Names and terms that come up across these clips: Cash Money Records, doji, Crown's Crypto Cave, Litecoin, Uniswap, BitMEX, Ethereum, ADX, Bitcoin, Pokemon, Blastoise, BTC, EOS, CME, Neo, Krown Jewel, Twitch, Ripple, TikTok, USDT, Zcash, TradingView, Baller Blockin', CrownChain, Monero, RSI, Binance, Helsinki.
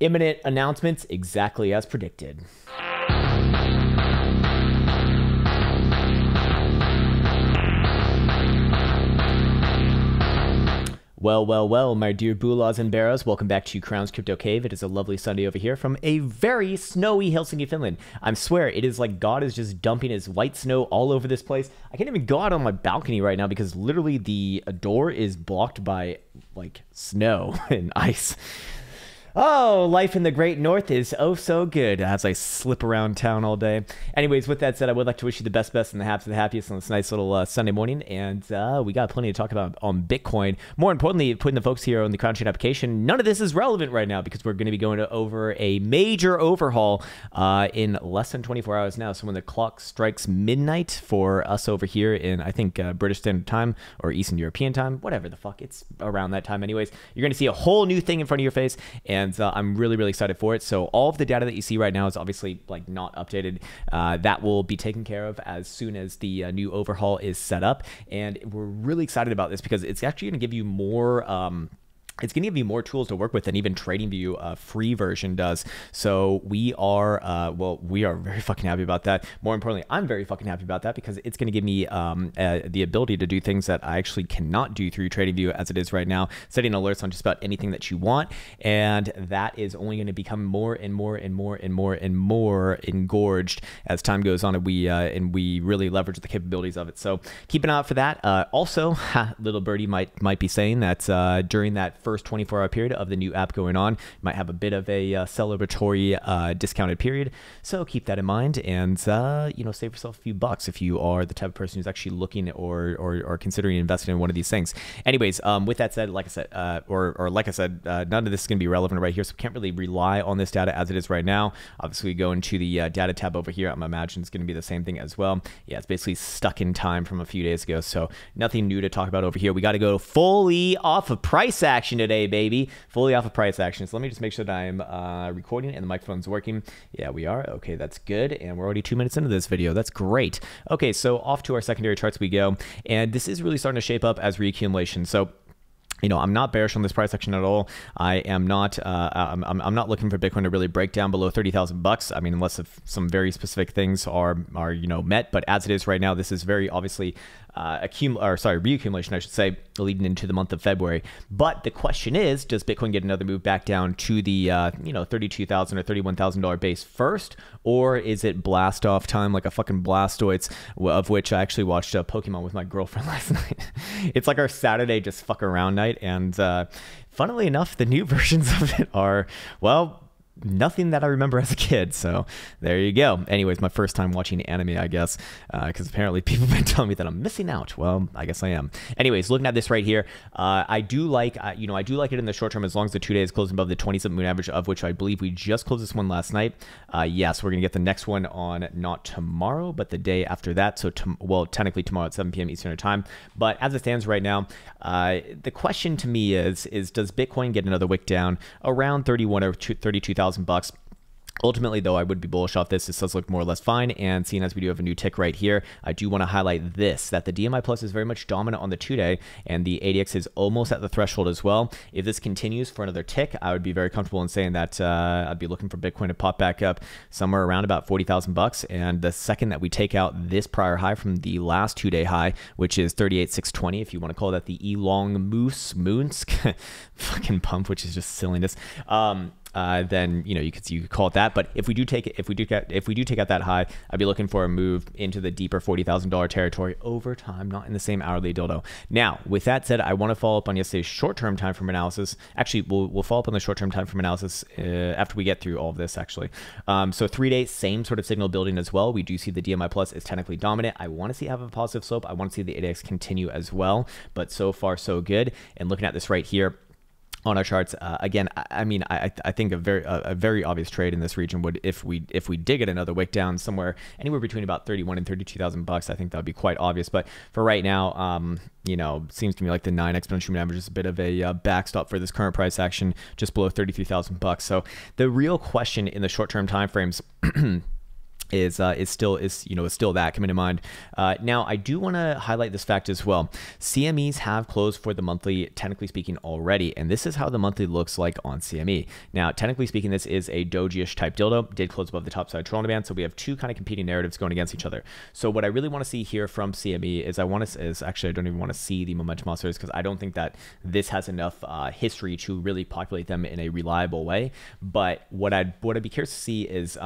Imminent announcements, exactly as predicted. Well, well, well, my dear Boolahs and Barras, welcome back to Crown's Crypto Cave. It is a lovely Sunday over here from a very snowy Helsinki, Finland. I swear, it is like God is just dumping his white snow all over this place. I can't even go out on my balcony right now because literally the door is blocked by, like, snow and ice. Oh, life in the Great North is oh so good as I slip around town all day. Anyways, with that said, I would like to wish you the best and the haps and the happiest on this nice little Sunday morning. And we got plenty to talk about on Bitcoin. More importantly, putting the folks here on the CrownChain application, none of this is relevant right now because we're going to be going over a major overhaul in less than 24 hours now. So when the clock strikes midnight for us over here in, I think, British Standard Time or Eastern European Time, whatever the fuck, it's around that time anyways, you're going to see a whole new thing in front of your face. And I'm really, really excited for it. So all of the data that you see right now is obviously like not updated. That will be taken care of as soon as the new overhaul is set up. And we're really excited about this because it's actually going to give you more... It's going to give you more tools to work with than even TradingView free version does. So we are, well, we are very fucking happy about that. More importantly, I'm very fucking happy about that because it's going to give me the ability to do things that I actually cannot do through TradingView as it is right now, setting alerts on just about anything that you want. And that is only going to become more and more and more and more and more engorged as time goes on and we really leverage the capabilities of it. So keep an eye out for that. Also, little birdie might be saying that during that first 24-hour period of the new app going on, might have a bit of a celebratory discounted period, so keep that in mind and you know, save yourself a few bucks if you are the type of person who's actually looking or considering investing in one of these things. Anyways, with that said, like I said, none of this is going to be relevant right here, so we can't really rely on this data as it is right now. Obviously, we go into the data tab over here. I'm imagining it's going to be the same thing as well. Yeah, it's basically stuck in time from a few days ago, so nothing new to talk about over here. We got to go fully off of price action today, baby. Fully off of price action. So let me just make sure that I'm recording and the microphone's working. Yeah, we are. Okay, that's good. And we're already 2 minutes into this video. That's great. Okay, so off to our secondary charts we go. And this is really starting to shape up as reaccumulation. So you know, I'm not bearish on this price action at all. I am not. I'm not looking for Bitcoin to really break down below 30,000 bucks. I mean, unless if some very specific things are you know met. But as it is right now, this is very obviously reaccumulation, I should say, leading into the month of February. But the question is, does Bitcoin get another move back down to the you know, $32,000 or $31,000 base first, or is it blast off time like a fucking Blastoise? Of which I actually watched Pokemon with my girlfriend last night. It's like our Saturday just fuck around night. And funnily enough, the new versions of it are, well, nothing that I remember as a kid. So there you go. Anyways, my first time watching anime, I guess, because apparently people have been telling me that I'm missing out. Well, I guess I am. Anyways, looking at this right here, I do like, you know, I do like it in the short term as long as the 2 days close above the 27 moon average, of which I believe we just closed this one last night. Yes, we're going to get the next one on not tomorrow, but the day after that. So, well, technically tomorrow at 7 p.m. Eastern time. But as it stands right now, the question to me is does Bitcoin get another wick down around 31 or 32,000? $1,000. Ultimately, though, I would be bullish off this. This does look more or less fine, and seeing as we do have a new tick right here, I do want to highlight this, that the DMI Plus is very much dominant on the 2-day, and the ADX is almost at the threshold as well. If this continues for another tick, I would be very comfortable in saying that I'd be looking for Bitcoin to pop back up somewhere around about 40,000 bucks, and the second that we take out this prior high from the last 2-day high, which is 38,620, if you want to call that the Elong Moonsk fucking pump, which is just silliness, then you know, you could call it that. But if we do take it, if we do take out that high, I'd be looking for a move into the deeper $40,000 territory over time, not in the same hourly dildo. Now, with that said, I want to follow up on yesterday's short-term time frame analysis. Actually, we'll follow up on the short-term time frame analysis after we get through all of this. Actually, so 3-day, same sort of signal building as well. We do see the DMI Plus is technically dominant. I want to see it have a positive slope. I want to see the ADX continue as well. But so far, so good. And looking at this right here on our charts, again, I think a very obvious trade in this region would, if we dig at another wick down somewhere anywhere between about 31 and 32,000 bucks, I think that would be quite obvious. But for right now, you know, seems to me like the 9 exponential average is a bit of a backstop for this current price action just below 33,000 bucks. So the real question in the short term timeframes is still that coming to mind. Now I do want to highlight this fact as well. CMEs have closed for the monthly, technically speaking, already, and this is how the monthly looks like on CME. Now, technically speaking, this is a doji-ish type dildo. Did close above the top side Toronto band, so we have two kind of competing narratives going against each other. So what I really want to see here from CME is actually I don't even want to see the momentum monsters, because I don't think that this has enough history to really populate them in a reliable way. But what I'd be curious to see is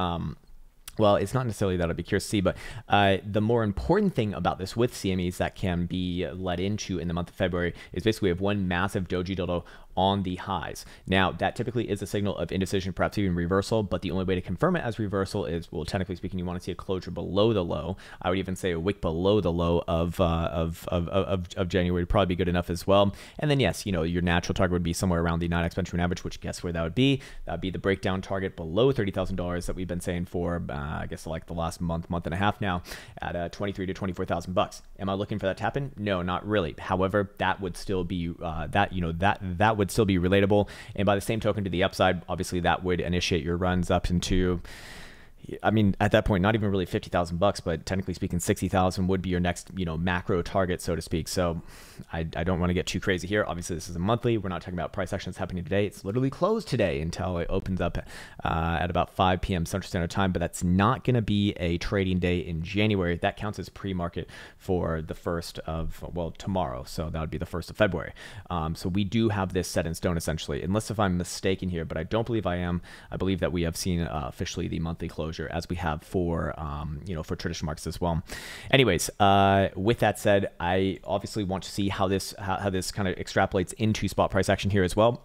well, it's not necessarily that I'd be curious to see, but the more important thing about this with CMEs that can be led into in the month of February is basically we have one massive doji dildo on the highs. Now, that typically is a signal of indecision, perhaps even reversal, but the only way to confirm it as reversal is, well, technically speaking, you want to see a closure below the low. I would even say a wick below the low of January would probably be good enough as well. And then, yes, you know, your natural target would be somewhere around the 9x Benjamin average, which guess where that would be? That'd be the breakdown target below $30,000 that we've been saying for, I guess, like the last month and a half now, at 23 to 24,000 bucks. Am I looking for that to happen? No, not really. However, that would still be that would still be relatable, and by the same token to the upside, obviously that would initiate your runs up into, I mean, at that point, not even really 50,000 bucks, but technically speaking, 60,000 would be your next, you know, macro target, so to speak. So I don't want to get too crazy here. Obviously, this is a monthly. We're not talking about price action that's happening today. It's literally closed today until it opens up at about 5 p.m. Central Standard Time, but that's not going to be a trading day in January. That counts as pre-market for the 1st of, well, tomorrow. So that would be the 1st of February. So we do have this set in stone, essentially, unless if I'm mistaken here, but I don't believe I am. I believe that we have seen officially the monthly closure, as we have for you know, for traditional markets as well. Anyways, with that said, I obviously want to see how this kind of extrapolates into spot price action here as well.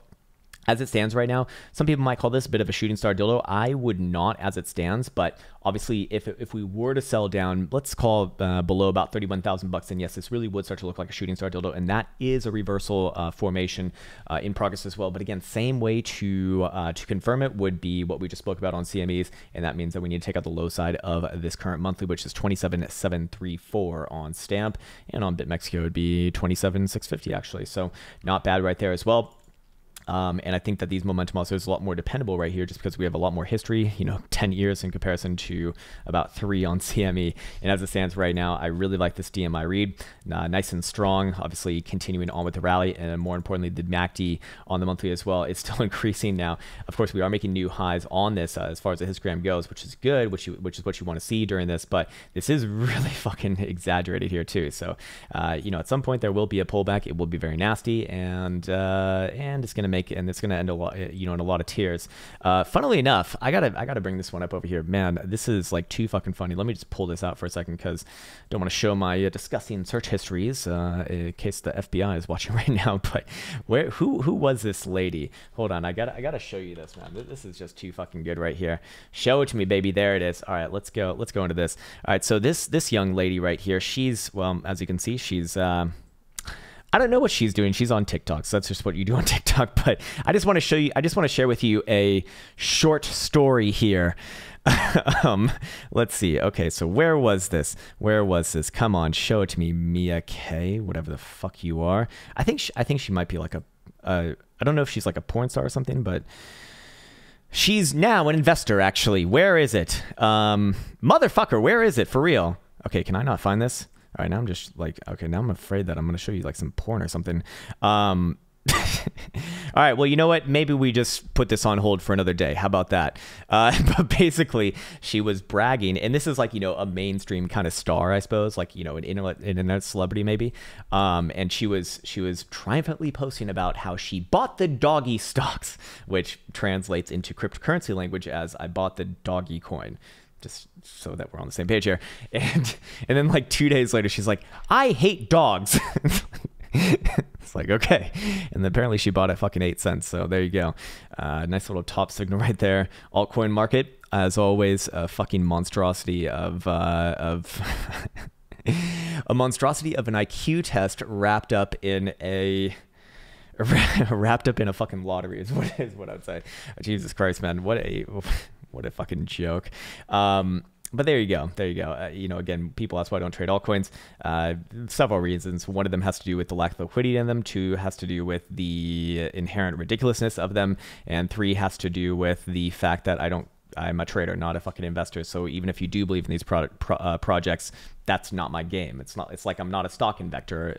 As it stands right now, some people might call this a bit of a shooting star dildo. I would not, as it stands, but obviously if we were to sell down, let's call below about 31,000 bucks, and yes, this really would start to look like a shooting star dildo, and that is a reversal formation in progress as well. But again, same way to confirm it would be what we just spoke about on CMEs, and that means that we need to take out the low side of this current monthly, which is 27,734 on Stamp, and on BitMEX it would be 27,650 actually, so not bad right there as well. And I think that these momentum also is a lot more dependable right here, just because we have a lot more history, you know, 10 years in comparison to about 3 on CME. And as it stands right now, I really like this DMI read, nice and strong, obviously continuing on with the rally. And more importantly, the MACD on the monthly as well is still increasing now. Of course, we are making new highs on this as far as the histogram goes, which is good, which is what you want to see during this. But this is really fucking exaggerated here too. So, you know, at some point there will be a pullback. It will be very nasty, and it's going to make, and it's going to end a lot, you know, in a lot of tears. Funnily enough, I gotta bring this one up over here, man. This is like too fucking funny. Let me just pull this out for a second, because I don't want to show my disgusting search histories in case the FBI is watching right now. But where, who was this lady? Hold on, I gotta show you this, man. This is just too fucking good right here. Show it to me, baby. There it is. All right, let's go into this. All right, so this young lady right here, she's, well, as you can see, she's. I don't know what she's doing. She's on TikTok, so that's just what you do on TikTok. But I just want to show you, I just want to share with you a short story here. Let's see. Okay, so where was this? Where was this? Come on, show it to me, Mia K, whatever the fuck you are. I think she might be like a, I don't know if she's like a porn star or something, but she's now an investor, actually. Where is it? Motherfucker, where is it? For real. Okay, can I not find this? All right, now I'm just like, okay, now I'm afraid that I'm going to show you like some porn or something. All right, well, you know what? Maybe we just put this on hold for another day. How about that? But basically, she was bragging, and this is like, you know, a mainstream kind of star, I suppose, like, you know, an internet celebrity maybe. And she was triumphantly posting about how she bought the doggy stocks, which translates into cryptocurrency language as I bought the doggy coin. Just so that we're on the same page here. And then like 2 days later, she's like, I hate dogs. It's like, okay. And apparently she bought at fucking 8 cents. So there you go. Nice little top signal right there. Altcoin market, as always, a fucking monstrosity of a monstrosity of an IQ test wrapped up in a fucking lottery is what I'd say. Jesus Christ, man. What a fucking joke. But there you go. There you go. You know, again, people, that's why I don't trade altcoins. Several reasons. One of them has to do with the lack of liquidity in them. 2 has to do with the inherent ridiculousness of them. And 3 has to do with the fact that I don't I'm a trader, not a fucking investor. So even if you do believe in these projects, that's not my game. It's not. It's like I'm not a stock investor.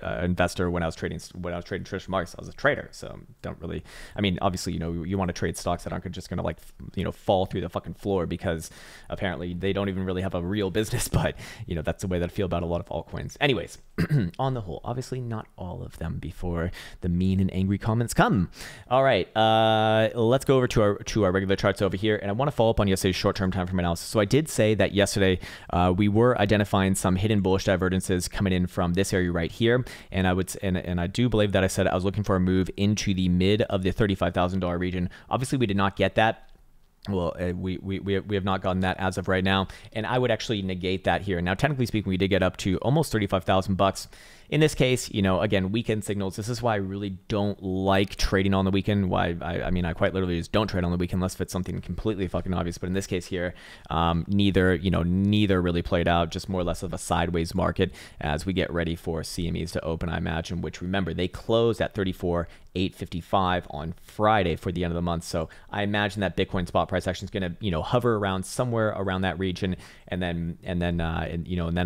When I was trading traditional markets, I was a trader. So don't really. I mean, obviously, you know, you want to trade stocks that aren't just going to like, you know, fall through the fucking floor because apparently they don't even really have a real business. But you know, that's the way that I feel about a lot of altcoins. Anyways, on the whole, obviously not all of them. Before the mean and angry comments come. All right, let's go over to our regular charts over here, and I want to follow up on yesterday's short-term time frame analysis. So I did say that yesterday we were identifying some hidden bullish divergences coming in from this area right here, and I do believe that I said I was looking for a move into the mid of the $35,000 region. Obviously, we did not get that. Well, we have not gotten that as of right now, and I would actually negate that here. Now, technically speaking, we did get up to almost 35,000 bucks. In this case, you know, again, weekend signals. This is why I really don't like trading on the weekend. Why I mean, I quite literally just don't trade on the weekend unless it's something completely fucking obvious. But in this case here, neither really played out. Just more or less of a sideways market as we get ready for CMEs to open, I imagine. Which, remember, they closed at 34,855 on Friday for the end of the month. So I imagine that Bitcoin spot price action is going to, you know, hover around somewhere around that region, and then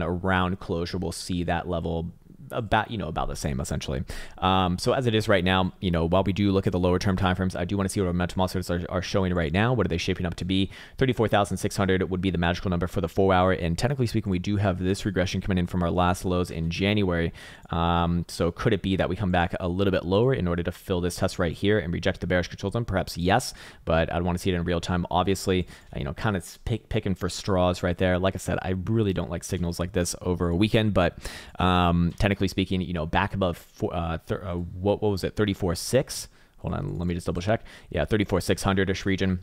around closure we'll see that level. About, you know, about the same essentially. So as it is right now, you know, while we do look at the lower term timeframes, I do want to see what our momentum oscillators are showing right now. What are they shaping up to be? 34,600 would be the magical number for the 4 hour. And technically speaking, we do have this regression coming in from our last lows in January. So could it be that we come back a little bit lower in order to fill this test right here and reject the bearish control zone? Perhaps yes, but I'd want to see it in real time. Obviously, you know, kind of picking for straws right there. Like I said, I really don't like signals like this over a weekend, but technically speaking, you know, back above what was it, 34,600? Hold on, let me just double check. Yeah, 34,600-ish region.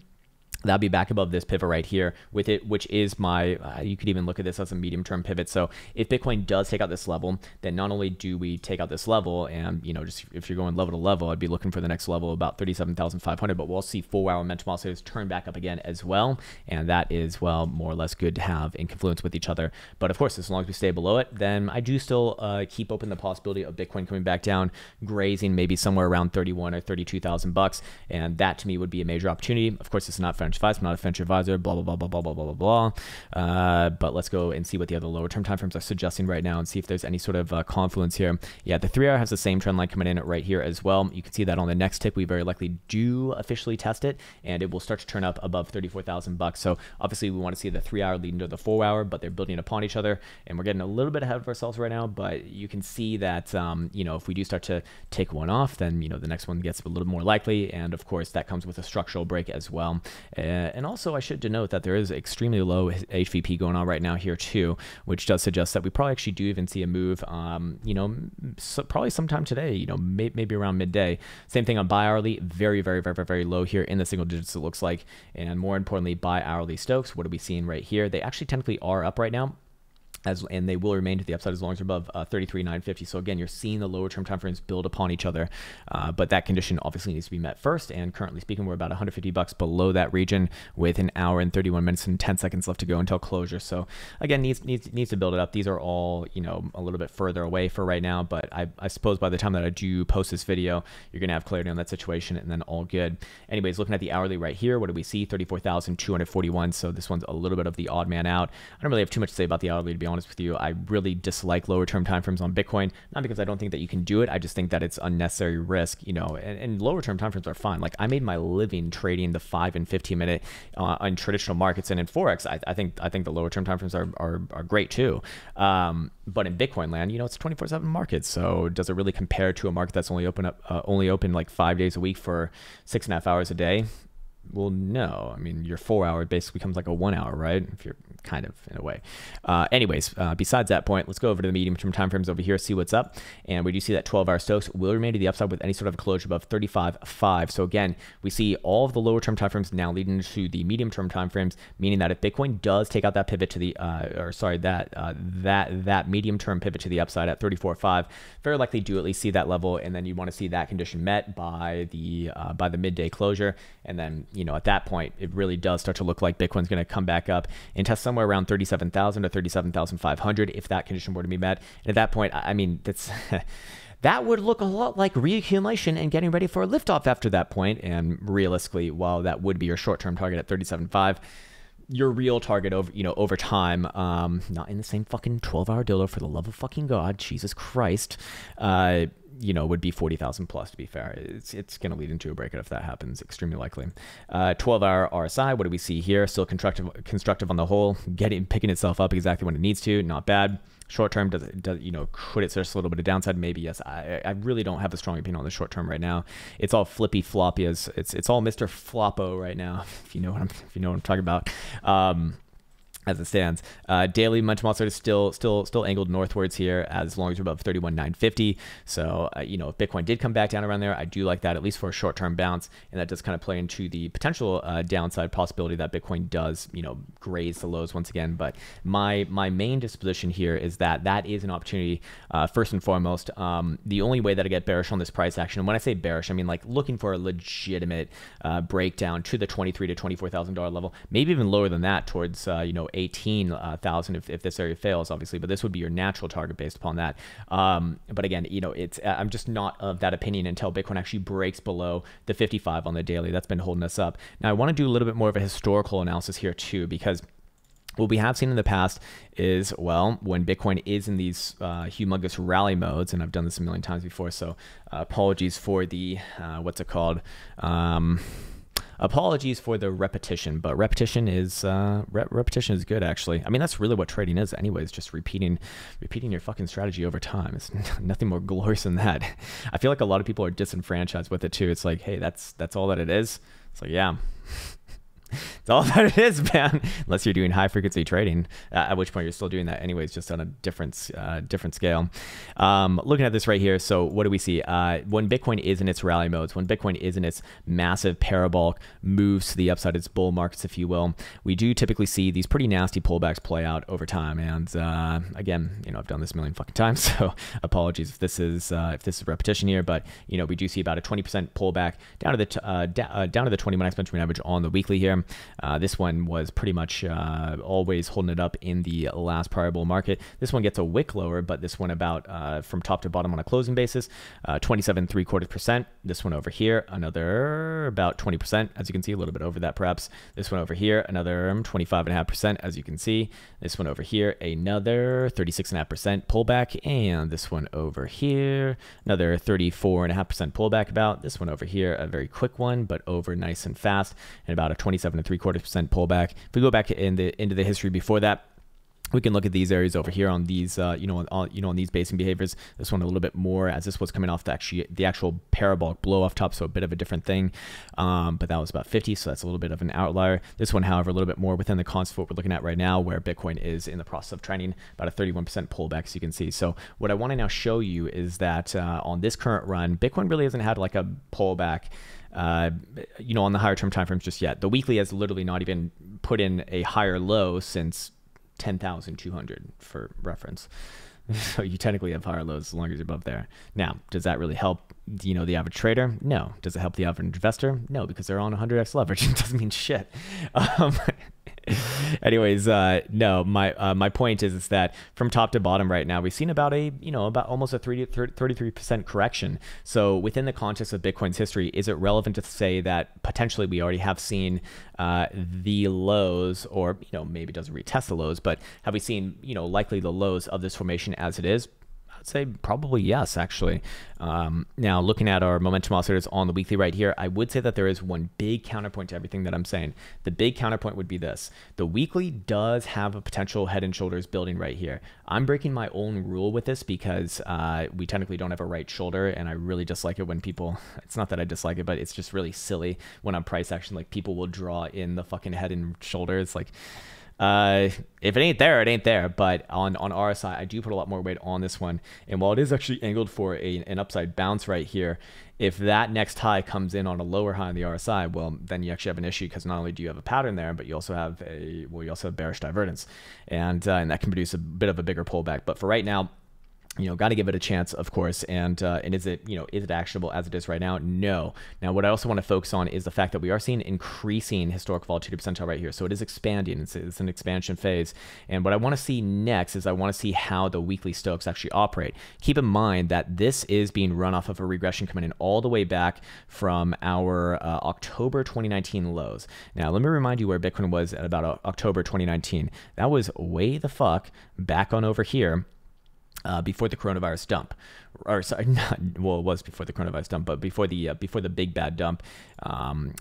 That'll be back above this pivot right here with it, which is my, you could even look at this as a medium-term pivot. So if Bitcoin does take out this level, then not only do we take out this level and, you know, just if you're going level to level, I'd be looking for the next level about 37,500, but we'll see 4 hour momentum oscillators turn back up again as well. And that is, well, more or less good to have in confluence with each other. But of course, as long as we stay below it, then I do still keep open the possibility of Bitcoin coming back down, grazing maybe somewhere around 31 or 32,000 bucks. And that to me would be a major opportunity. Of course, it's not financial advice, I'm not a financial advisor, blah, blah, blah, blah, blah, blah, blah, blah. But let's go and see what the other lower term timeframes are suggesting right now and see if there's any sort of confluence here. Yeah, the 3 hour has the same trend line coming in right here as well. You can see that on the next tick, we very likely do officially test it and it will start to turn up above 34,000 bucks. So obviously we want to see the 3 hour leading to the 4 hour, but they're building upon each other and we're getting a little bit ahead of ourselves right now, but you can see that, you know, if we do start to take one off, then, you know, the next one gets a little more likely. And of course that comes with a structural break as well. And also I should denote that there is extremely low HVP going on right now here too, which does suggest that we probably actually do even see a move, you know, so probably sometime today, you know, maybe around midday. Same thing on buy hourly, very, very, very, very, very low here in the single digits it looks like. And more importantly, buy hourly Stokes, what are we seeing right here? They actually technically are up right now. And they will remain to the upside as long as you're above 33,950. So again, you're seeing the lower term timeframes build upon each other, but that condition obviously needs to be met first. And currently speaking, we're about 150 bucks below that region with an hour and 31 minutes and 10 seconds left to go until closure. So again, needs to build it up. These are all, you know, a little bit further away for right now, but I suppose by the time that I do post this video, you're gonna have clarity on that situation and then all good. Anyways, looking at the hourly right here, what do we see? 34,241. So this one's a little bit of the odd man out. I don't really have too much to say about the hourly to be honest with you. I really dislike lower term timeframes on Bitcoin, not because I don't think that you can do it. I just think that it's unnecessary risk, you know, and lower term timeframes are fine. Like I made my living trading the 5- and 15-minute on traditional markets and in Forex. I think the lower term timeframes are great too. But in Bitcoin land, you know, it's 24/7 market. So does it really compare to a market that's only open like 5 days a week for 6.5 hours a day? Well, no, I mean, your 4 hour basically becomes like a 1 hour, right? If you're kind of in a way. Anyways, besides that point, let's go over to the medium term timeframes over here, see what's up. And we do see that 12-hour Stokes will remain to the upside with any sort of closure above 35.5. So again, we see all of the lower term timeframes now leading to the medium term timeframes, meaning that if Bitcoin does take out that pivot to the, that medium term pivot to the upside at 34.5, very likely do at least see that level. And then you want to see that condition met by the midday closure. And then, you know, at that point, it really does start to look like Bitcoin's going to come back up and test somewhere around 37,000 to 37,500 if that condition were to be met. And at that point, I mean, that's that would look a lot like reaccumulation and getting ready for a liftoff after that point. And realistically, while that would be your short-term target at 37.5, your real target over, you know, over time, not in the same fucking 12-hour dildo, for the love of fucking God, Jesus Christ, you know, would be 40,000 plus, to be fair. It's going to lead into a breakout if that happens, extremely likely. 12-hour RSI, what do we see here? Still constructive on the whole, picking itself up exactly when it needs to, not bad. Short-term, does you know, could it search a little bit of downside? Maybe, yes. I really don't have a strong opinion on the short-term right now. It's all flippy-floppy. It's all Mr. Floppo right now, if you know what I'm, talking about. As it stands, daily month monster is still angled northwards here as long as we're above 31,950. So, you know, if Bitcoin did come back down around there, I do like that, at least for a short-term bounce. And that does kind of play into the potential downside possibility that Bitcoin does, you know, graze the lows once again. But my main disposition here is that that is an opportunity, first and foremost. The only way that I get bearish on this price action, and when I say bearish, I mean like looking for a legitimate breakdown to the $23,000 to $24,000 level, maybe even lower than that towards, you know, 18,000 if this area fails, obviously, but this would be your natural target based upon that. But again, you know, I'm just not of that opinion until Bitcoin actually breaks below the 55 on the daily. That's been holding us up. Now, I want to do a little bit more of a historical analysis here too, because what we have seen in the past is, well, when Bitcoin is in these humongous rally modes, and I've done this a million times before, so apologies for the, what's it called? Apologies for the repetition, but repetition is good, actually. I mean, that's really what trading is anyways, just repeating your fucking strategy over time. It's nothing more glorious than that. I feel like a lot of people are disenfranchised with it too. It's like, hey, that's all that it is. It's like, yeah. It's all that it is, man. Unless you're doing high frequency trading, at which point you're still doing that anyways, just on a different, different scale. Looking at this right here. So what do we see? When Bitcoin is in its rally modes, when Bitcoin is in its massive parabolic moves to the upside, its bull markets, if you will, we do typically see these pretty nasty pullbacks play out over time. And again, you know, I've done this a million fucking times, so apologies if this is repetition here. But you know, we do see about a 20% pullback down to the 20-month exponential average on the weekly here. This one was pretty much always holding it up in the last prior bull market. This one gets a wick lower, but this one about from top to bottom on a closing basis, 27.75%. This one over here, another about 20%, as you can see, a little bit over that perhaps. This one over here, another 25.5%, as you can see. This one over here, another 36.5% pullback, and this one over here, another 34.5% pullback about. This one over here, a very quick one, but over nice and fast, and about a 27.75% pullback. If we go back into the history before that, we can look at these areas over here on these, on these basing behaviors. This one a little bit more, as this was coming off the actual parabolic blow off top, so a bit of a different thing. But that was about 50, so that's a little bit of an outlier. This one, however, a little bit more within the concept of what we're looking at right now, where Bitcoin is in the process of trending about a 31% pullback, as you can see. So what I want to now show you is that on this current run, Bitcoin really hasn't had like a pullback. You know, on the higher term timeframes just yet. The weekly has literally not even put in a higher low since 10,200 for reference. So you technically have higher lows as long as you're above there. Now, does that really help, you know, the average trader? No. Does it help the average investor? No, because they're on 100x leverage. It doesn't mean shit. Anyways, no, my point is that from top to bottom right now, we've seen about a, you know, about almost a 33% correction. So within the context of Bitcoin's history, is it relevant to say that potentially we already have seen the lows, or, you know, maybe it doesn't retest the lows, but have we seen, you know, likely the lows of this formation as it is? I'd say probably yes, actually. Now, looking at our momentum oscillators on the weekly right here, I would say that there is one big counterpoint to everything that I'm saying. The big counterpoint would be this. The weekly does have a potential head and shoulders building right here. I'm breaking my own rule with this because we technically don't have a right shoulder, and I really dislike it when people, it's not that I dislike it, but it's just really silly when on price action, like people will draw in the fucking head and shoulders, like, if it ain't there, it ain't there. But on RSI, I do put a lot more weight on this one. And while it is actually angled for an upside bounce right here, if that next high comes in on a lower high on the RSI, well, then you actually have an issue, because not only do you have a pattern there, but you also have a, well, you also have bearish divergence, and that can produce a bit of a bigger pullback. But for right now, you know, got to give it a chance, of course. And is it, you know, is it actionable as it is right now? No. Now, what I also want to focus on is the fact that we are seeing increasing historic volatility percentile right here. So it is expanding. It's an expansion phase. And what I want to see next is I want to see how the weekly Stokes actually operate. Keep in mind that this is being run off of a regression coming in all the way back from our October 2019 lows. Now, let me remind you where Bitcoin was at about October 2019. That was way the fuck back on over here. Before the coronavirus dump, or sorry, not, well, it was before the coronavirus dump, but before the big bad dump, you know,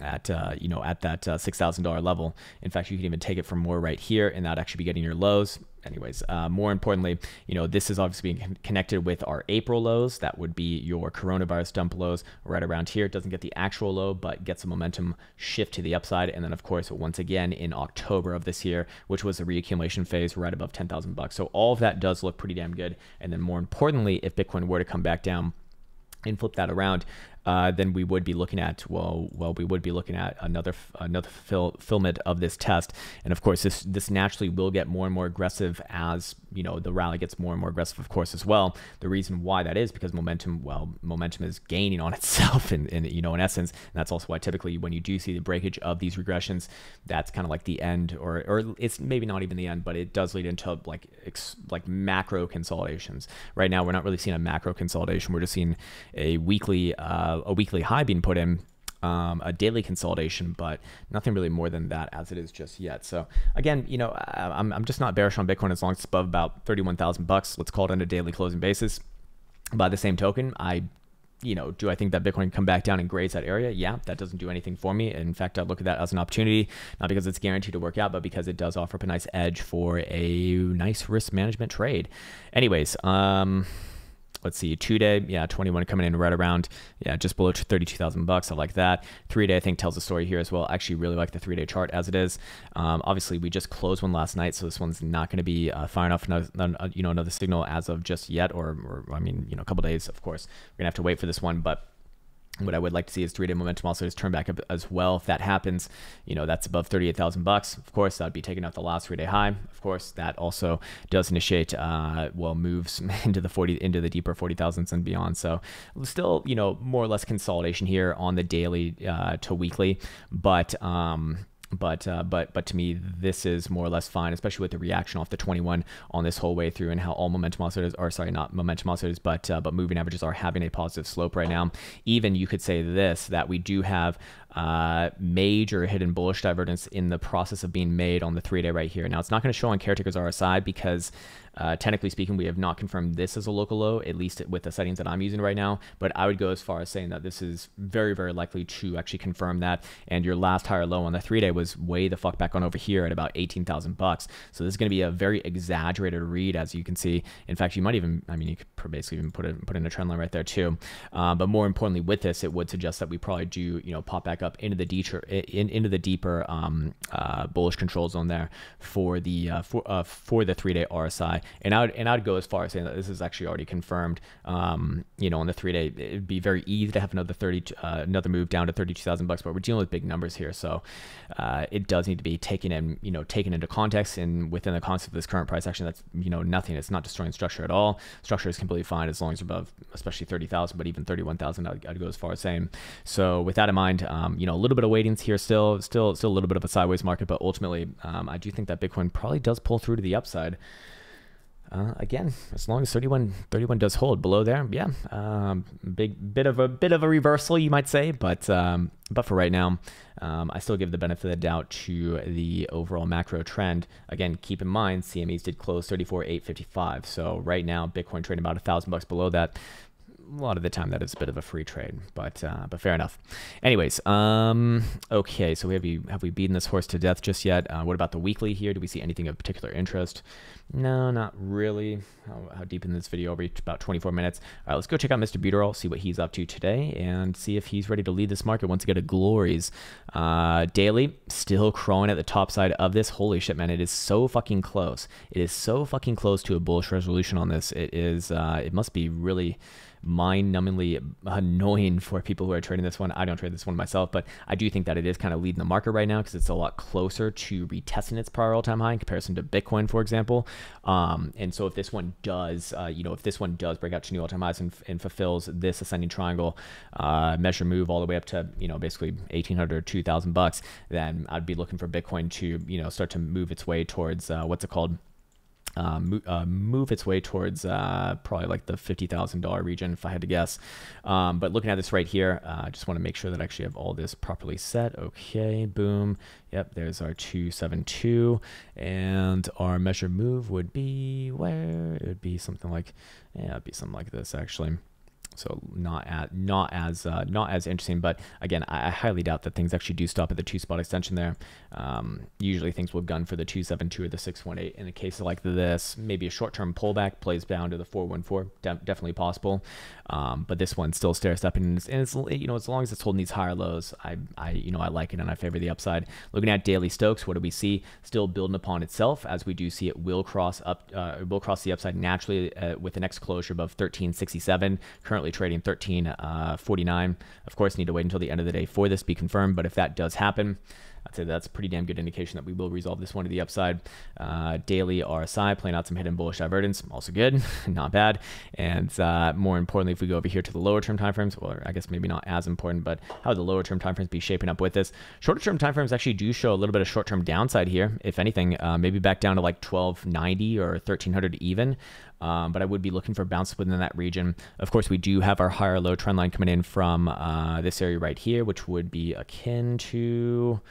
at that $6,000 level. In fact, you can even take it from more right here, and that'd actually be getting your lows. Anyways, more importantly, you know, this is obviously being connected with our April lows. That would be your coronavirus dump lows right around here. It doesn't get the actual low, but gets a momentum shift to the upside. And then, of course, once again in October of this year, which was the reaccumulation phase right above 10,000 bucks. So all of that does look pretty damn good. And then more importantly, if Bitcoin were to come back down and flip that around, then we would be looking at, well, we would be looking at another fulfillment of this test. And of course, this naturally will get more and more aggressive as, you know, the rally gets more and more aggressive, of course, as well. The reason why that is because momentum, well, momentum is gaining on itself in you know, in essence. And that's also why typically when you do see the breakage of these regressions, that's kind of like the end, or it's maybe not even the end, but it does lead into like macro consolidations. Right now, we're not really seeing a macro consolidation. We're just seeing a weekly high being put in, a daily consolidation, but nothing really more than that as it is just yet. So again, you know, I'm just not bearish on Bitcoin as long as it's above about 31,000 bucks. Let's call it on a daily closing basis. By the same token, you know, do I think that Bitcoin can come back down and graze that area? Yeah, that doesn't do anything for me. In fact, I'd look at that as an opportunity, not because it's guaranteed to work out, but because it does offer up a nice edge for a nice risk management trade. Anyways, let's see, 2 day, yeah, 21 coming in right around, yeah, just below 32,000 bucks. I like that. 3 day, I think, tells the story here as well. I actually really like the 3 day chart as it is. Obviously, we just closed one last night, so this one's not going to be firing off another, you know, another signal as of just yet, or I mean, you know, a couple days, of course. We're going to have to wait for this one, but what I would like to see is 3 day momentum also just turn back up as well. If that happens, you know, that's above 38,000 bucks. Of course, that'd be taking out the last 3 day high. Of course, that also does initiate, well, moves into the deeper 40,000s and beyond. So still, you know, more or less consolidation here on the daily, to weekly, but to me, this is more or less fine, especially with the reaction off the 21 on this whole way through, and how all momentum oscillators are, sorry, not momentum oscillators, but moving averages are having a positive slope right now. Even you could say this, that we do have major hidden bullish divergence in the process of being made on the 3 day right here. Now, it's not going to show on Caretaker's RSI because technically speaking, we have not confirmed this as a local low, at least with the settings that I'm using right now. But I would go as far as saying that this is very, very likely to actually confirm that. And your last higher low on the 3 day was way the fuck back on over here at about 18,000 bucks. So this is going to be a very exaggerated read, as you can see. In fact, you might even, I mean, you could basically even put in a trend line right there too. But more importantly, with this, it would suggest that we probably do, you know, pop back up into the deeper, bullish control zone there for the 3 day RSI. And I would go as far as saying that this is actually already confirmed. You know, on the 3 day, it'd be very easy to have another another move down to 32,000 bucks, but we're dealing with big numbers here, so it does need to be taken in, you know, taken into context and within the concept of this current price action. That's, you know, nothing. It's not destroying structure at all. Structure is completely fine as long as above, especially 30,000, but even 31,000, I'd go as far as saying. So with that in mind, you know, a little bit of weightings here, still a little bit of a sideways market, but ultimately, I do think that Bitcoin probably does pull through to the upside. Again, as long as 31 does hold below there, yeah, bit of a reversal, you might say, but for right now, I still give the benefit of the doubt to the overall macro trend. Again, keep in mind, CMEs did close 34,855. So right now, Bitcoin trading about 1,000 bucks below that. A lot of the time that is a bit of a free trade, but fair enough. Anyways, okay, so have we beaten this horse to death just yet? What about the weekly here? Do we see anything of particular interest? No, not really. How deep in this video? Over about 24 minutes. All right, let's go check out Mr. Buterol, see what he's up to today, and see if he's ready to lead this market once again to glories. Daily, still crawling at the top side of this. Holy shit, man, it is so fucking close. It is so fucking close to a bullish resolution on this. It is, it must be really... mind-numbingly annoying for people who are trading this one. I don't trade this one myself, but I do think that it is kind of leading the market right now because it's a lot closer to retesting its prior all-time high in comparison to Bitcoin, for example. And so if this one does, if this one does break out to new all-time highs and fulfills this ascending triangle measure move all the way up to, basically 1,800 or 2,000 bucks, then I'd be looking for Bitcoin to, start to move its way towards move its way towards probably like the $50,000 region if I had to guess. But looking at this right here, I just want to make sure that I actually have all this properly set. Okay, boom. Yep, there's our 272, and our measure move would be where? It would be something like, yeah, it'd be something like this actually. So not as interesting, but again, I highly doubt that things actually do stop at the 2 spot extension there. Usually things will gun for the 272 or the 618. In a case like this, maybe a short-term pullback plays down to the 414, definitely possible. But this one still stair-stepping, and as long as it's holding these higher lows, I like it and I favor the upside. Looking at daily Stokes, what do we see? Still building upon itself, as we do see it will cross up, will cross the upside naturally with the next closure above 1367. Currently trading 13.49. Of course, need to wait until the end of the day for this to be confirmed, but if that does happen, I'd say that's a pretty damn good indication that we will resolve this one to the upside. Daily RSI, playing out some hidden bullish divergence, also good, not bad. And more importantly, if we go over here to the lower term timeframes, well, I guess maybe not as important, but how the lower term timeframes be shaping up with this? Shorter term timeframes actually do show a little bit of short term downside here, if anything, maybe back down to like 1290 or 1300 even. But I would be looking for bounce within that region. Of course, we do have our higher low trend line coming in from this area right here, which would be akin to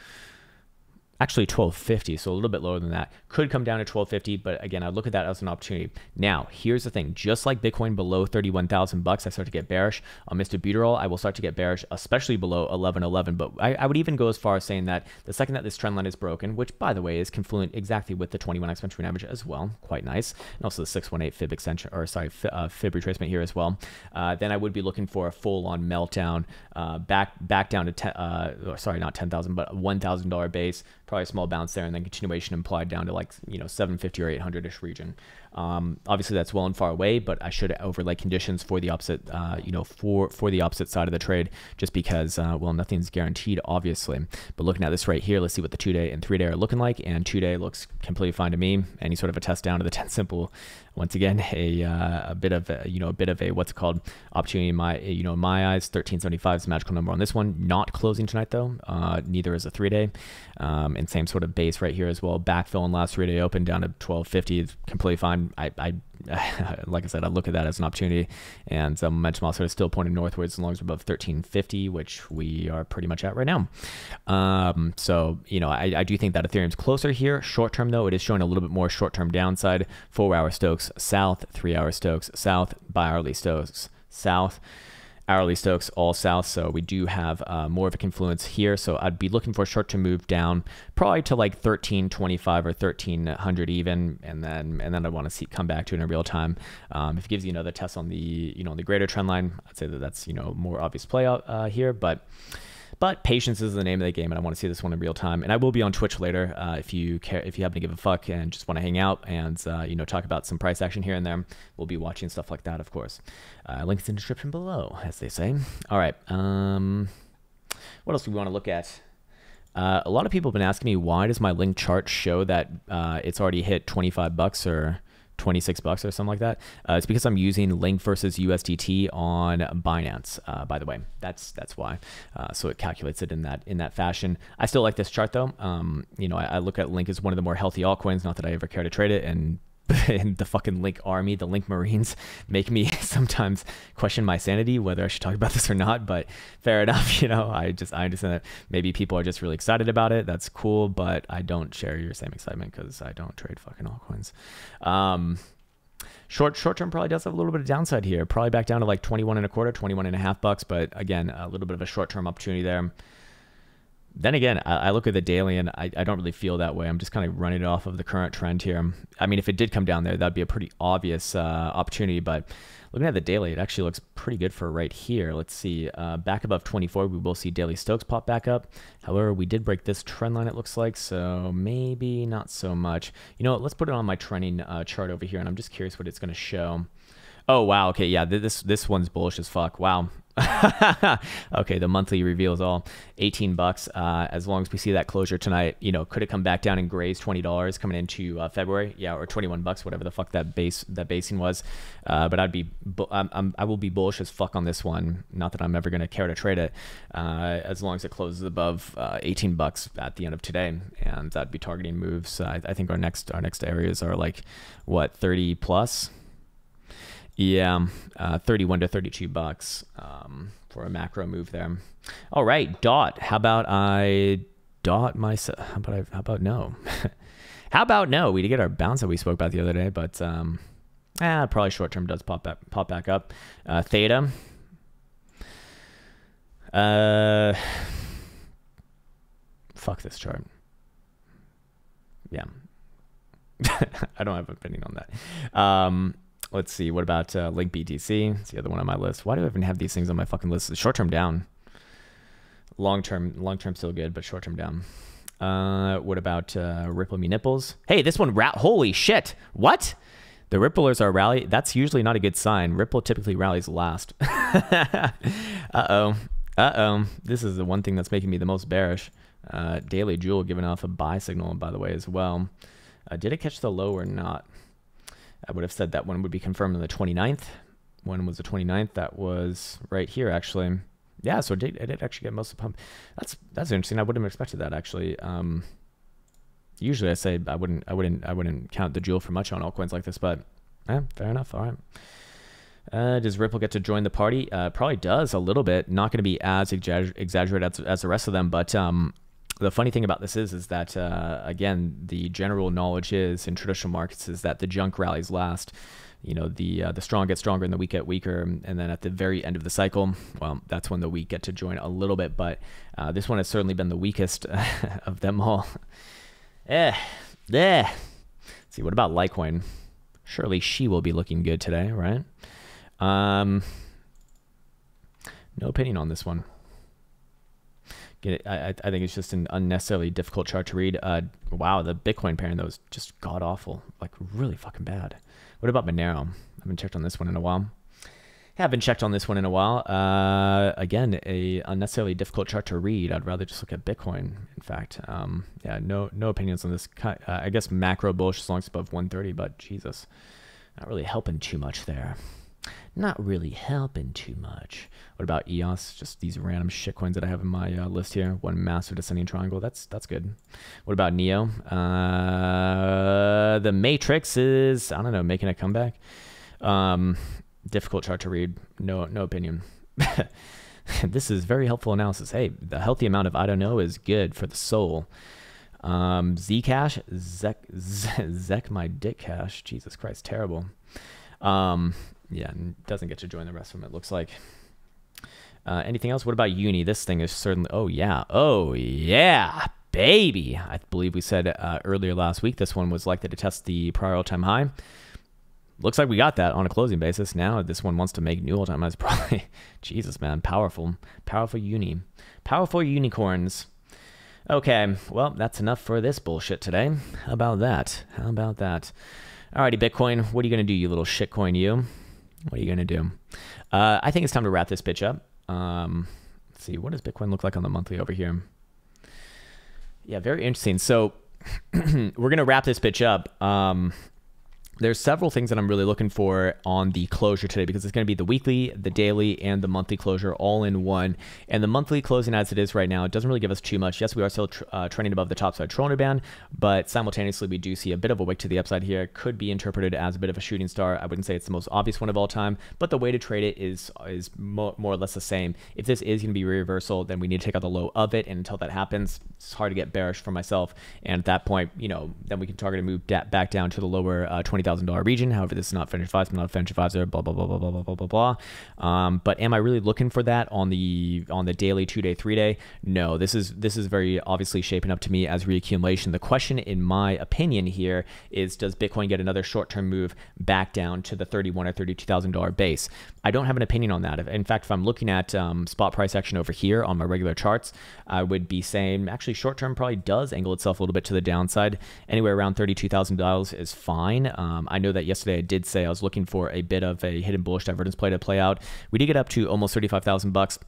actually 1250, so a little bit lower than that. Could come down to 1250, but again, I look at that as an opportunity. Now, here's the thing. Just like Bitcoin below 31,000 bucks, I start to get bearish. On Mr. Buterol, I will start to get bearish, especially below 1111. But I would even go as far as saying that the second that this trend line is broken, which by the way is confluent exactly with the 21x moving average as well, quite nice, and also the 618 fib extension, or sorry, fib retracement here as well. Then I would be looking for a full-on meltdown back down to not 10,000, but $1,000 base. Probably a small bounce there, and then continuation implied down to like 750 or 800-ish region. Obviously that's well and far away, but I should overlay conditions for the opposite, for the opposite side of the trade, just because well, nothing's guaranteed, obviously. But looking at this right here, let's see what the 2-day and 3-day are looking like. And 2-day looks completely fine to me. Any sort of a test down to the 10 simple, once again, a bit of a what's it called, opportunity in my in my eyes. 1375 is the magical number on this one. Not closing tonight though. Neither is a 3-day. And same sort of base right here as well. Backfill and last 3-day open down to 1250 is completely fine. Like I said, I look at that as an opportunity, and some momentum also is still pointing northwards as long as we're above 1350, which we are pretty much at right now. So, I do think that Ethereum's closer here. Short term though, it is showing a little bit more short term downside. 4-hour Stokes south, 3-hour Stokes south, bi-hourly Stokes south. Hourly Stokes all south, so we do have more of a confluence here. So I'd be looking for a short to move down, probably to like 1325 or 1300 even, and then I want to see come back to it in real time. If it gives you another test on the the greater trend line, I'd say that that's more obvious play out here, but patience is the name of the game, and I want to see this one in real time. And I will be on Twitch later if you care, if you happen to give a fuck and just want to hang out and talk about some price action here and there. We'll be watching stuff like that, of course. Links in the description below, as they say. All right, what else do we want to look at? A lot of people have been asking me, why does my link chart show that it's already hit 25 bucks or 26 bucks or something like that? It's because I'm using link versus USDT on Binance, by the way. That's why. So it calculates it in that fashion. I still like this chart though. I look at link as one of the more healthy altcoins, not that I ever care to trade it, and the fucking link army, the link marines, make me sometimes question my sanity whether I should talk about this or not, but fair enough. I understand that maybe people are just really excited about it. That's cool, but I don't share your same excitement because I don't trade fucking altcoins. Short term probably does have a little bit of downside here, probably back down to like 21 and a half bucks, but again, a little bit of a short term opportunity there. Then again, I look at the daily and I don't really feel that way. I'm just kind of running it off of the current trend here. I mean, if it did come down there, that'd be a pretty obvious opportunity, but looking at the daily, it actually looks pretty good for right here. Let's see, back above 24, we will see daily Stokes pop back up. However, we did break this trend line, it looks like, so maybe not so much. Let's put it on my trending chart over here, and I'm just curious what it's gonna show. Oh, wow. Okay, yeah, this one's bullish as fuck. Wow. Okay, the monthly reveals all. 18 bucks. As long as we see that closure tonight, you know, could it come back down and graze $20 coming into February? Yeah, or 21 bucks, whatever the fuck that basing was. But I'd be, I will be bullish as fuck on this one. Not that I'm ever going to care to trade it. As long as it closes above 18 bucks at the end of today, and that'd be targeting moves. I think our next areas are like what, 30 plus. Yeah, 31 to 32 bucks for a macro move there. All right, dot. How about I dot myself? How about no? How about no? We did get our bounce that we spoke about the other day, but probably short term does pop back up. Theta. Fuck this chart. Yeah, I don't have an opinion on that. Let's see. What about Link BTC? It's the other one on my list. Why do I even have these things on my fucking list? Short term down. Long term still good, but short term down. What about Ripple Me Nipples? Hey, this one. Holy shit! What? The Ripplers are rally. That's usually not a good sign. Ripple typically rallies last. Uh oh. This is the one thing that's making me the most bearish. Daily Jewel giving off a buy signal, by the way, as well. Did it catch the low or not? I would have said that one would be confirmed on the 29th. When was the 29th? That was right here, actually. Yeah, so it did actually get most of the pump. That's interesting. I wouldn't have expected that, actually. Usually I say I wouldn't count the Jewel for much on altcoins like this, but yeah, fair enough. All right. Does Ripple get to join the party? Probably does a little bit. Not going to be as exaggerated as the rest of them, but the funny thing about this is that, again, the general knowledge is in traditional markets is that the junk rallies last. You know, the strong get stronger and the weak get weaker. And then at the very end of the cycle, well, that's when the weak get to join a little bit. But this one has certainly been the weakest of them all. Let's see, what about Litecoin? Surely she will be looking good today, right? No opinion on this one. I think it's just an unnecessarily difficult chart to read. Wow, the Bitcoin pairing, that was just god-awful. Like, really fucking bad. What about Monero? I haven't checked on this one in a while. Again, a unnecessarily difficult chart to read. I'd rather just look at Bitcoin, in fact. Yeah, no opinions on this. I guess macro bullish as long as it's above 130, but Jesus. Not really helping too much there. What about EOS? Just these random shit coins that I have in my list here. One massive descending triangle. That's good. What about Neo? The Matrix is, I don't know, making a comeback. Difficult chart to read. No opinion. This is very helpful analysis. Hey, the healthy amount of I don't know is good for the soul. Zcash, Zek my dick cash. Jesus Christ, terrible. Yeah, doesn't get to join the rest of them, it looks like. Anything else? What about Uni? This thing is certainly... Oh, yeah, baby. I believe we said earlier last week this one was likely to test the prior all-time high. Looks like we got that on a closing basis. Now this one wants to make new all-time highs probably. Jesus, man, powerful. Powerful Uni. Powerful unicorns. Okay, well, that's enough for this bullshit today. How about that? Alrighty, Bitcoin, what are you going to do, you little shitcoin, you? What are you going to do? I think it's time to wrap this bitch up. Let's see, what does Bitcoin look like on the monthly over here? Yeah, very interesting. So we're going to wrap this bitch up. There's several things that I'm really looking for on the closure today, because it's going to be the weekly, the daily, and the monthly closure all in one. And the monthly closing as it is right now, it doesn't really give us too much. Yes, we are still trending above the topside trolling band, but simultaneously we do see a bit of a wick to the upside here. Could be interpreted as a bit of a shooting star. I wouldn't say it's the most obvious one of all time, but the way to trade it is more or less the same. If this is going to be reversal, then we need to take out the low of it. And until that happens, it's hard to get bearish for myself. And at that point, you know, then we can target and move back down to the lower 20,000 region. However, this is not Fender's Fives. I'm not a Fender's Fives there, blah, blah, blah. But am I really looking for that on the daily, 2 day, 3 day? No, this is very obviously shaping up to me as reaccumulation. The question, in my opinion here, is does Bitcoin get another short-term move back down to the $31,000 or $32,000 base? I don't have an opinion on that. In fact, if I'm looking at spot price action over here on my regular charts, I would be saying actually short-term probably does angle itself a little bit to the downside. Anywhere around $32,000 is fine. I know that yesterday I did say I was looking for a bit of a hidden bullish divergence play to play out. We did get up to almost 35,000 bucks.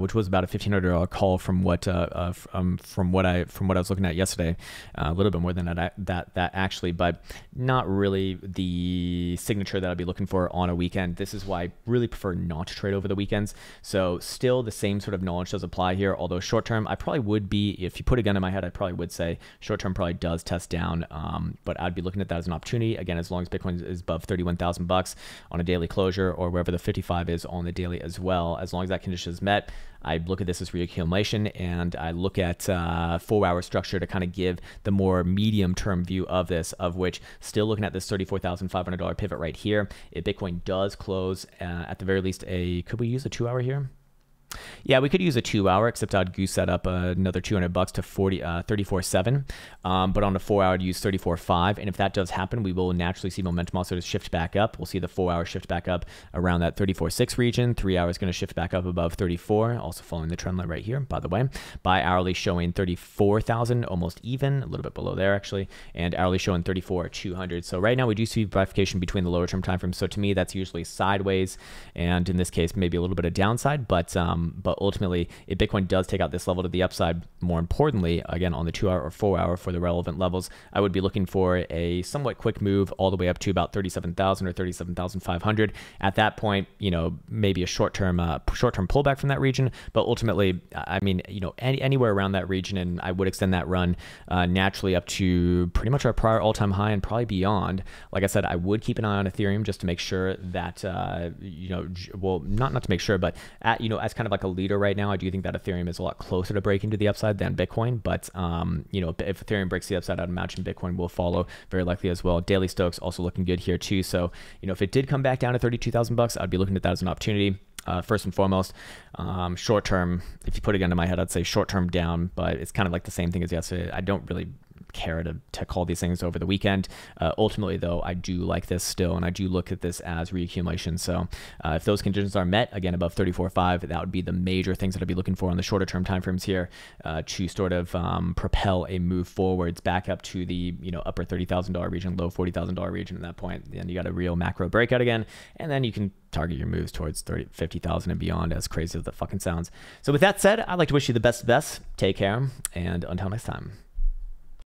Which was about a $1,500 call from what I was looking at yesterday, a little bit more than that actually, but not really the signature that I'd be looking for on a weekend. This is why I really prefer not to trade over the weekends. So still the same sort of knowledge does apply here. Although short term, I probably would be, if you put a gun in my head, I probably would say short term probably does test down, but I'd be looking at that as an opportunity. Again, as long as Bitcoin is above 31,000 bucks on a daily closure or wherever the 55 is on the daily as well, as long as that condition is met, I look at this as reaccumulation, and I look at 4-hour structure to kind of give the more medium-term view of this, of which still looking at this $34,500 pivot right here. If Bitcoin does close, at the very least, could we use a 2-hour here? Yeah, we could use a 2-hour, except I'd goose that up another 200 bucks to 34.7. But on the 4-hour, I'd use 34.5. And if that does happen, we will naturally see momentum also to shift back up. We'll see the 4-hour shift back up around that 34.6 region. 3 hours going to shift back up above 34, also following the trend line right here, by the way. Buy hourly showing 34,000, almost even, a little bit below there actually, and hourly showing 34,200. So right now we do see bifurcation between the lower term time frame. So to me, that's usually sideways, and in this case, maybe a little bit of downside, but ultimately, if Bitcoin does take out this level to the upside, more importantly, again, on the 2-hour or 4-hour for the relevant levels, I would be looking for a somewhat quick move all the way up to about 37,000 or 37,500. At that point, you know, maybe a short-term pullback from that region, but ultimately, I mean, you know, anywhere around that region, and I would extend that run naturally up to pretty much our prior all-time high and probably beyond. Like I said, I would keep an eye on Ethereum just to make sure that, you know, well, not to make sure, but at, you know, as kind of like a leader right now, I do think that Ethereum is a lot closer to breaking to the upside than Bitcoin, but you know, if Ethereum breaks the upside, I'd imagine Bitcoin will follow very likely as well. Daily Stokes also looking good here too. So, you know, if it did come back down to 32,000 bucks, I'd be looking at that as an opportunity. First and foremost, short term, if you put a gun to my head, I'd say short term down, but it's kind of like the same thing as yesterday. I don't really care to call these things over the weekend. Ultimately, though, I do like this still, and I do look at this as reaccumulation. So if those conditions are met, again, above 34.5, that would be the major things that I'd be looking for on the shorter term timeframes here to sort of propel a move forwards back up to the, you know, upper $30,000 region, low $40,000 region at that point. Then you got a real macro breakout again, and then you can target your moves towards 30, 50,000 and beyond, as crazy as that fucking sounds. So with that said, I'd like to wish you the best. Take care, and until next time.